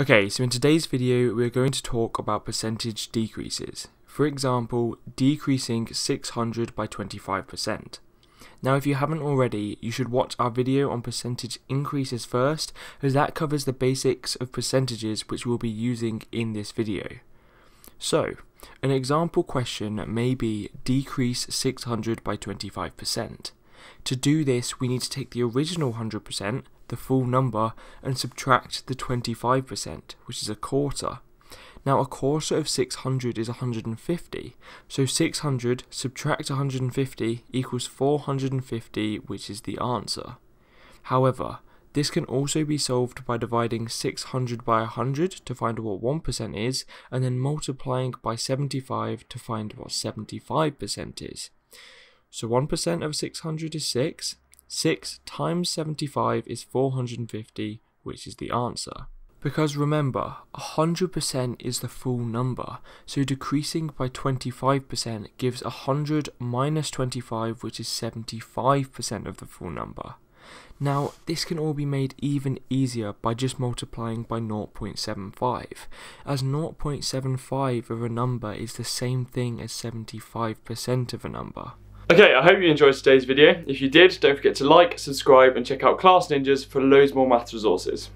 Okay, so in today's video we're going to talk about percentage decreases. For example, decreasing 600 by 25%. Now if you haven't already, you should watch our video on percentage increases first, as that covers the basics of percentages which we'll be using in this video. So, an example question may be decrease 600 by 25%. To do this, we need to take the original 100%, the full number, and subtract the 25%, which is a quarter. Now a quarter of 600 is 150, so 600 subtract 150 equals 450, which is the answer. However, this can also be solved by dividing 600 by 100 to find what 1% is, and then multiplying by 75 to find what 75% is. So 1% of 600 is 6. 6 times 75 is 450, which is the answer. Because remember, 100% is the full number, so decreasing by 25% gives 100 minus 25, which is 75% of the full number. Now, this can all be made even easier by just multiplying by 0.75, as 0.75 of a number is the same thing as 75% of a number. Okay, I hope you enjoyed today's video. If you did, don't forget to like, subscribe, and check out ClassNinjas for loads more maths resources.